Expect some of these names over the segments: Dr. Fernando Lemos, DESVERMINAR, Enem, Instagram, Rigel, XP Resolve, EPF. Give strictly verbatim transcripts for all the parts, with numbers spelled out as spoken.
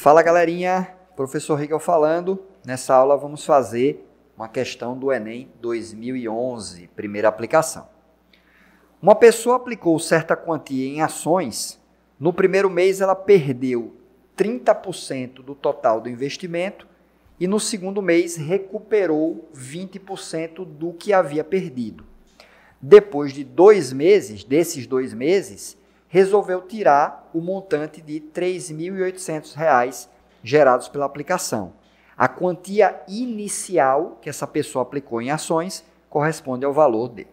Fala galerinha, professor Rigel falando. Nessa aula vamos fazer uma questão do Enem dois mil e onze, primeira aplicação. Uma pessoa aplicou certa quantia em ações, no primeiro mês ela perdeu trinta por cento do total do investimento e no segundo mês recuperou vinte por cento do que havia perdido. Depois de dois meses, desses dois meses, resolveu tirar o montante de três mil e oitocentos reais gerados pela aplicação. A quantia inicial que essa pessoa aplicou em ações corresponde ao valor dele.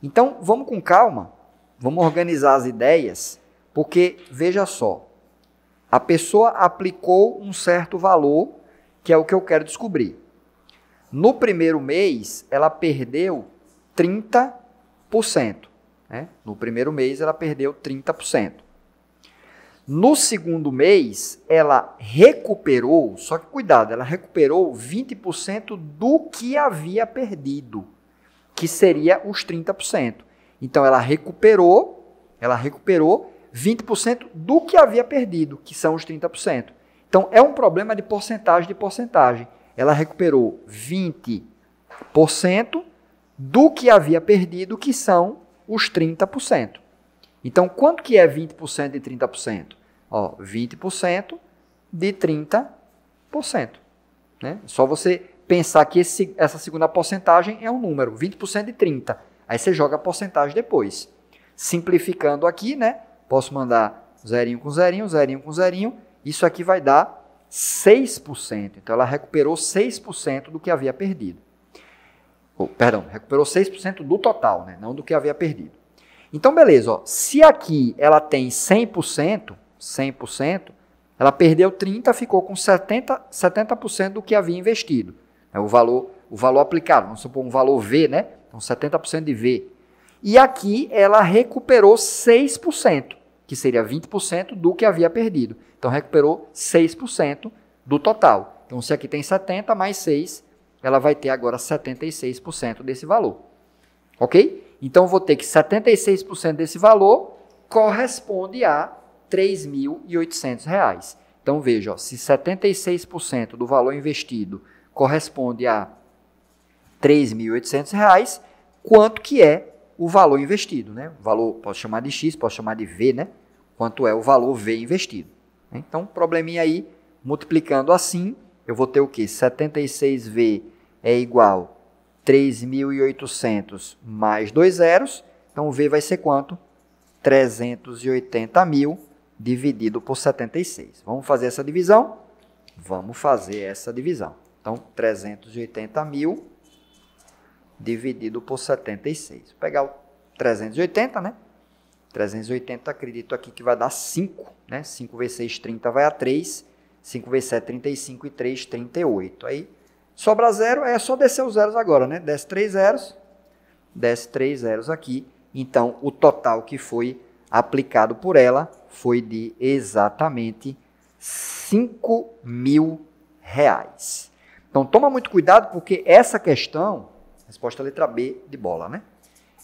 Então, vamos com calma, vamos organizar as ideias, porque, veja só, a pessoa aplicou um certo valor, que é o que eu quero descobrir. No primeiro mês, ela perdeu trinta por cento. Né? No primeiro mês, ela perdeu trinta por cento. No segundo mês, ela recuperou, só que cuidado, ela recuperou vinte por cento do que havia perdido, que seria os trinta por cento. Então, ela recuperou, ela recuperou vinte por cento do que havia perdido, que são os trinta por cento. Então, é um problema de porcentagem de porcentagem. Ela recuperou vinte por cento do que havia perdido, que são os trinta por cento. Então, quanto que é vinte por cento de trinta por cento? Ó, vinte por cento de trinta por cento. Né? Só você pensar que esse, essa segunda porcentagem é um número, vinte por cento de trinta por cento. Aí você joga a porcentagem depois. Simplificando aqui, né? Posso mandar zerinho com zerinho, zerinho com zerinho. Isso aqui vai dar seis por cento. Então, ela recuperou seis por cento do que havia perdido. Oh, perdão, recuperou seis por cento do total, né? Não do que havia perdido. Então, beleza. Ó, se aqui ela tem cem por cento, cem por cento, ela perdeu trinta por cento, ficou com setenta por cento do que havia investido. É o valor, o valor aplicado, vamos supor um valor V, né? Então, setenta por cento de V. E aqui ela recuperou seis por cento, que seria vinte por cento do que havia perdido. Então, recuperou seis por cento do total. Então, se aqui tem setenta por cento mais seis por cento, ela vai ter agora setenta e seis por cento desse valor, ok? Então, vou ter que setenta e seis por cento desse valor corresponde a três mil e oitocentos reais. Então, veja, ó, se setenta e seis por cento do valor investido corresponde a três mil e oitocentos reais, quanto que é o valor investido, né? O valor, posso chamar de X, posso chamar de V, né? Quanto é o valor V investido. Então, probleminha aí, multiplicando assim, eu vou ter o quê? setenta e seis V é igual a três mil e oitocentos mais dois zeros. Então, o V vai ser quanto? trezentos e oitenta mil dividido por setenta e seis. Vamos fazer essa divisão? Vamos fazer essa divisão. Então, trezentos e oitenta mil dividido por setenta e seis. Vou pegar o trezentos e oitenta, né? trezentos e oitenta, acredito aqui que vai dar cinco, né? cinco vezes seis, trinta, vai a três. cinco vezes sete, trinta e cinco e três, trinta e oito. Aí sobra zero, é só descer os zeros agora, né? Desce três zeros, desce três zeros aqui. Então, o total que foi aplicado por ela foi de exatamente cinco mil reais. Então, toma muito cuidado, porque essa questão, resposta letra B de bola, né?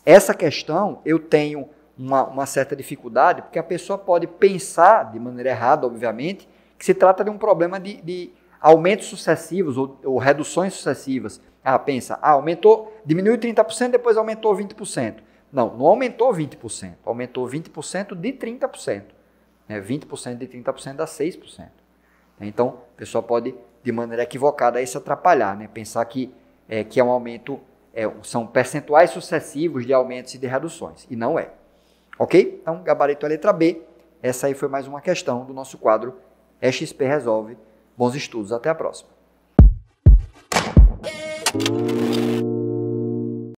Essa questão eu tenho uma, uma certa dificuldade, porque a pessoa pode pensar de maneira errada, obviamente, que se trata de um problema de, de aumentos sucessivos ou, ou reduções sucessivas. Ah, pensa, ah, aumentou, diminuiu trinta por cento, depois aumentou vinte por cento. Não, não aumentou vinte por cento, aumentou vinte por cento de trinta por cento. Né? vinte por cento de trinta por cento dá seis por cento. Então, a pessoa pode, de maneira equivocada, aí se atrapalhar, né? Pensar que é, que é um aumento, é, são percentuais sucessivos de aumentos e de reduções, e não é. Ok? Então, gabarito é letra B. Essa aí foi mais uma questão do nosso quadro X P Resolve. Bons estudos, até a próxima.